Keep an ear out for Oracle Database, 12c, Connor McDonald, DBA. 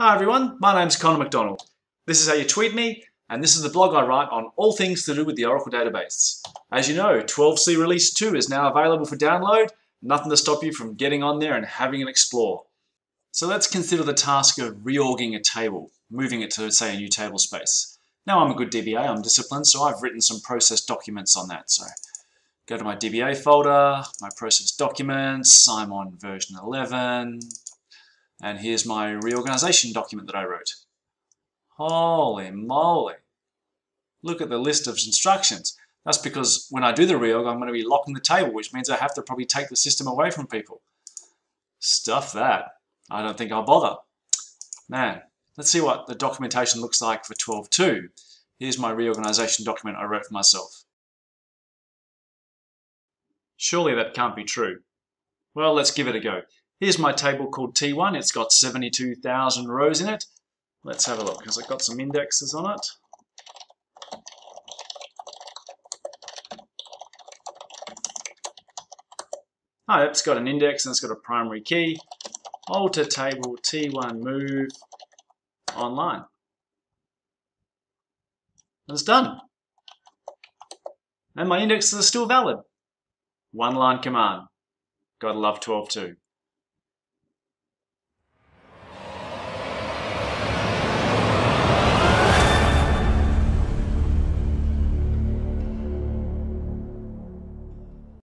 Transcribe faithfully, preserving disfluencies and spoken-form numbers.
Hi everyone, my name's Connor McDonald. This is how you tweet me, and this is the blog I write on all things to do with the Oracle Database. As you know, twelve C Release two is now available for download. Nothing to stop you from getting on there and having an explore. So let's consider the task of reorging a table, moving it to, say, a new table space. Now I'm a good D B A, I'm disciplined, so I've written some process documents on that. So go to my D B A folder, my process documents, I'm on version eleven. And here's my reorganization document that I wrote. Holy moly. Look at the list of instructions. That's because when I do the reorg, I'm going to be locking the table, which means I have to probably take the system away from people. Stuff that. I don't think I'll bother. Man, let's see what the documentation looks like for twelve point two. Here's my reorganization document I wrote for myself. Surely that can't be true. Well, let's give it a go. Here's my table called T one. It's got seventy-two thousand rows in it. Let's have a look, because I've got some indexes on it. Oh, it's got an index and it's got a primary key. Alter table T one move online. And it's done. And my indexes are still valid. One line command. Gotta love twelve point two.